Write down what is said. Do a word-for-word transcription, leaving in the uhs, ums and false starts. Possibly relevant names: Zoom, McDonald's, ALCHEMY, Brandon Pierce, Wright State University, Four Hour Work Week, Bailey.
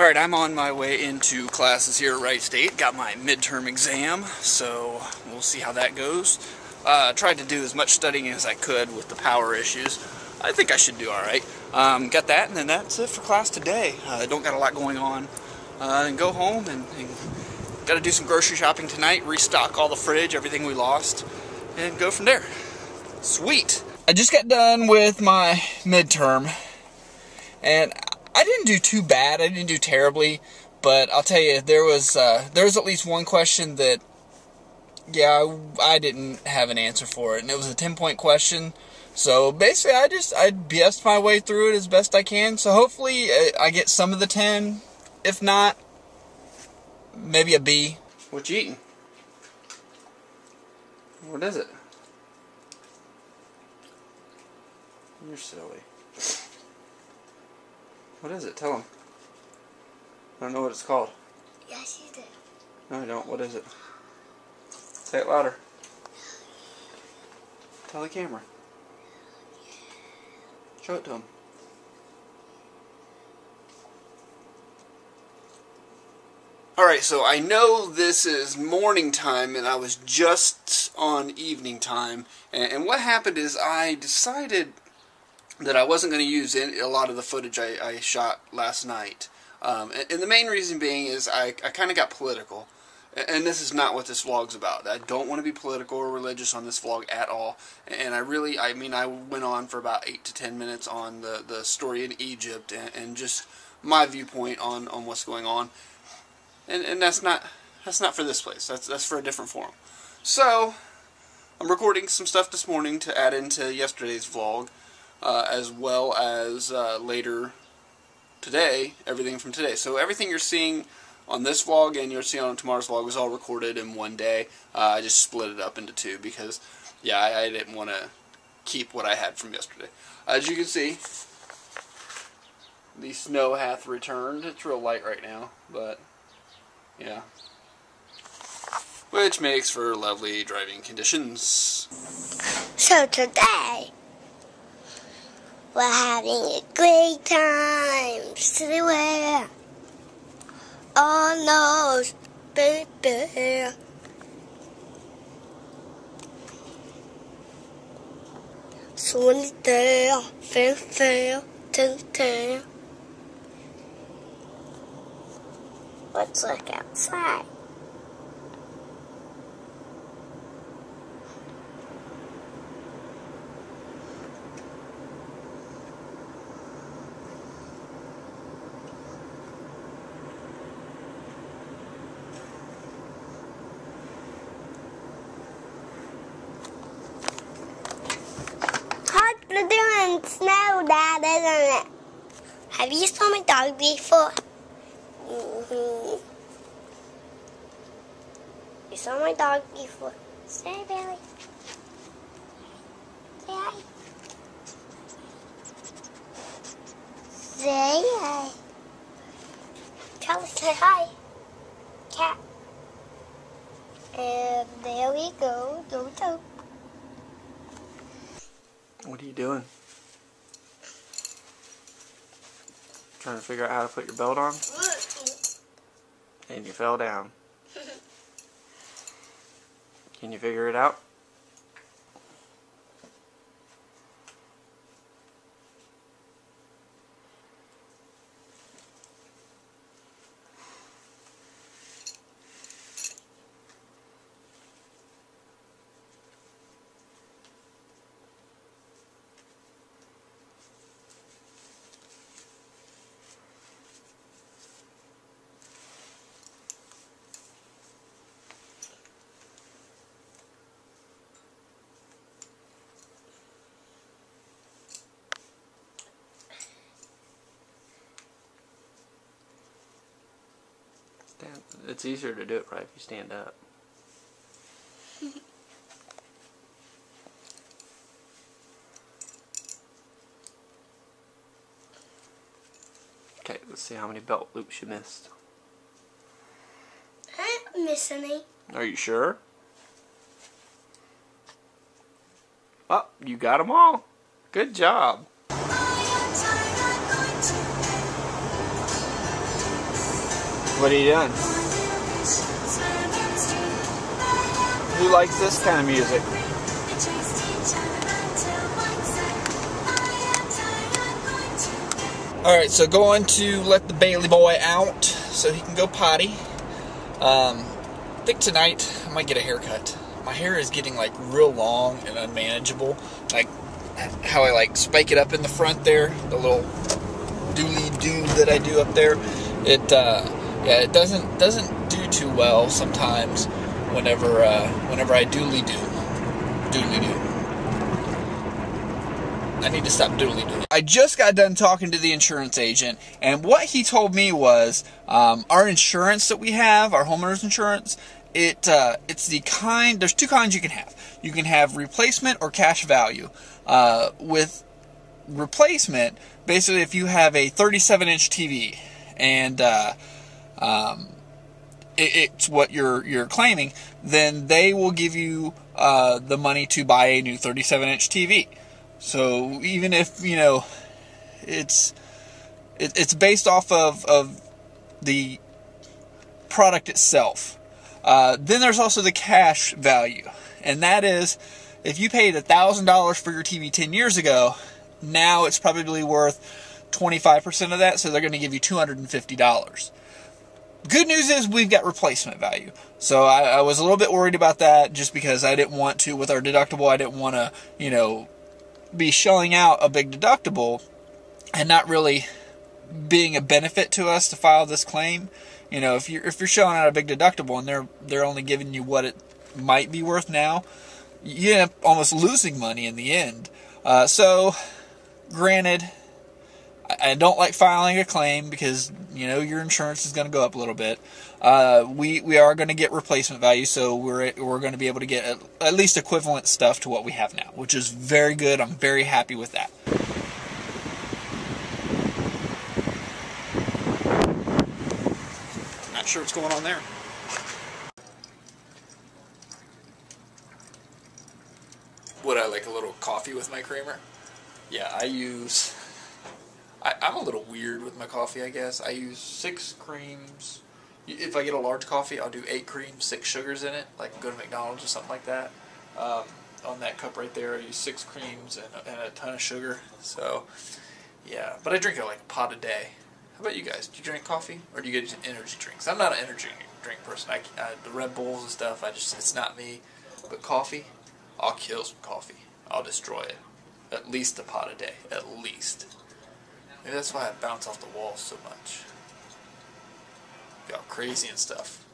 Alright, I'm on my way into classes here at Wright State. Got my midterm exam, so we'll see how that goes. Uh, tried to do as much studying as I could with the power issues. I think I should do alright. Um, got that, and then that's it for class today. Uh, don't got a lot going on. Uh, and go home, and, and got to do some grocery shopping tonight, restock all the fridge, everything we lost, and go from there. Sweet! I just got done with my midterm, and I didn't do too bad. I didn't do terribly, but I'll tell you, there was uh, there was at least one question that, yeah, I, I didn't have an answer for it, and it was a ten-point question. So basically, I just I B S'd my way through it as best I can. So hopefully, I get some of the ten. If not, maybe a B. What you eating? What is it? You're silly. What is it? Tell him. I don't know what it's called. Yes, you do. No, I don't. What is it? Say it louder. Tell the camera. Show it to him. Alright, so I know this is morning time, and I was just on evening time. And, and what happened is I decided that I wasn't going to use a lot of the footage I, I shot last night. Um, and, and the main reason being is I, I kind of got political. And, and this is not what this vlog's about. I don't want to be political or religious on this vlog at all. And I really, I mean, I went on for about eight to ten minutes on the, the story in Egypt and, and just my viewpoint on, on what's going on. And, and that's not that's not for this place. That's, that's for a different forum. So, I'm recording some stuff this morning to add into yesterday's vlog. Uh, as well as uh, later today, everything from today. So everything you're seeing on this vlog and you're seeing on tomorrow's vlog is all recorded in one day. Uh, I just split it up into two because, yeah, I, I didn't want to keep what I had from yesterday. As you can see, the snow hath returned. It's real light right now, but, yeah. Which makes for lovely driving conditions. So today, we're having a great time. Somewhere on those baby. Sunny day, fair, fair, ten, ten. Let's look outside. Snow, Dad, isn't it? Have you saw my dog before? Mm-hmm. You saw my dog before. Say hi, Bailey. Say hi. Say hi. Charlie, say hi. Cat. And there we go. Go, go. What are you doing? Trying to figure out how to put your belt on? And you fell down. Can you figure it out? It's easier to do it right if you stand up. Okay, let's see how many belt loops you missed. I didn't miss any. Are you sure? Oh, you got them all. Good job. What are you doing? Who likes this kind of music? Alright, so going to let the Bailey boy out so he can go potty. Um, I think tonight I might get a haircut. My hair is getting like real long and unmanageable. Like how I like spike it up in the front there, the little dooley-doo that I do up there. It uh, yeah, it doesn't doesn't do too well sometimes. Whenever uh, whenever I dooley-doo, dooley-doo. I need to stop dooley-doo. I just got done talking to the insurance agent, and what he told me was um, our insurance that we have, our homeowners insurance. It uh, it's the kind. There's two kinds you can have. You can have replacement or cash value. Uh, with replacement, basically, if you have a thirty-seven inch T V. And uh, um, it, it's what you're you're claiming, then they will give you uh, the money to buy a new thirty-seven inch T V. So even if you know it's it, it's based off of of the product itself. Uh, then there's also the cash value, and that is if you paid a thousand dollars for your T V ten years ago, now it's probably worth twenty-five percent of that, so they're going to give you two hundred fifty dollars. Good news is we've got replacement value. So I, I was a little bit worried about that just because I didn't want to, with our deductible, I didn't want to, you know, be shelling out a big deductible and not really being a benefit to us to file this claim. You know, if you're, if you're shelling out a big deductible and they're, they're only giving you what it might be worth now, you end up almost losing money in the end. Uh, so, granted, I don't like filing a claim because, you know, your insurance is going to go up a little bit. Uh, we, we are going to get replacement value, so we're, we're going to be able to get at, at least equivalent stuff to what we have now, which is very good. I'm very happy with that. Not sure what's going on there. Would I like a little coffee with my creamer? Yeah, I use... I, I'm a little weird with my coffee, I guess. I use six creams. If I get a large coffee, I'll do eight creams, six sugars in it, like go to McDonald's or something like that. Um, on that cup right there, I use six creams and, and a ton of sugar. So, yeah. But I drink it like a pot a day. How about you guys? Do you drink coffee? Or do you get energy drinks? I'm not an energy drink person. I, I, the Red Bulls and stuff, I just it's not me. But coffee? I'll kill some coffee. I'll destroy it. At least a pot a day. At least. Maybe that's why I bounce off the walls so much. Y'all crazy and stuff.